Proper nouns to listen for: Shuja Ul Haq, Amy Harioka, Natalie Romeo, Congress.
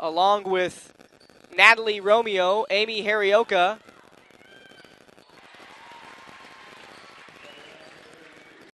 along with Natalie Romeo, Amy Harioka,